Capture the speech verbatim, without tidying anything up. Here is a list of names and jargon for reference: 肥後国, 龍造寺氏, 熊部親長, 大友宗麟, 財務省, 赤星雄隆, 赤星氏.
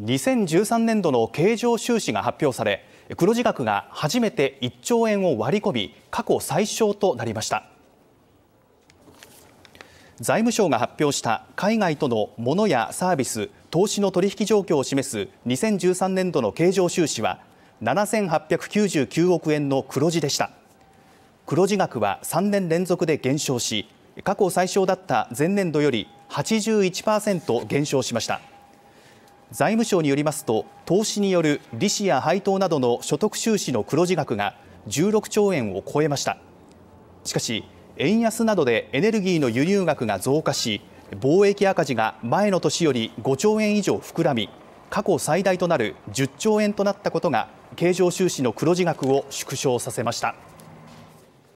にせんじゅうさんねん度の経常収支が発表され、黒字額が初めていっちょうえんを割り込み、過去最小となりました。財務省が発表した海外とのモノやサービス、投資の取引状況を示すにせんじゅうさんねん度の経常収支はななせんはっぴゃくきゅうじゅうきゅうおくえんの黒字でした。黒字額はさんねん連続で減少し、過去最小だった前年度より はちじゅういちパーセント 減少しました。財務省によりますと、投資による利子や配当などの所得収支の黒字額がじゅうろくちょうえんを超えました。しかし、円安などでエネルギーの輸入額が増加し、貿易赤字が前の年よりごちょうえん以上膨らみ、過去最大となるじゅっちょうえんとなったことが、経常収支の黒字額を縮小させました。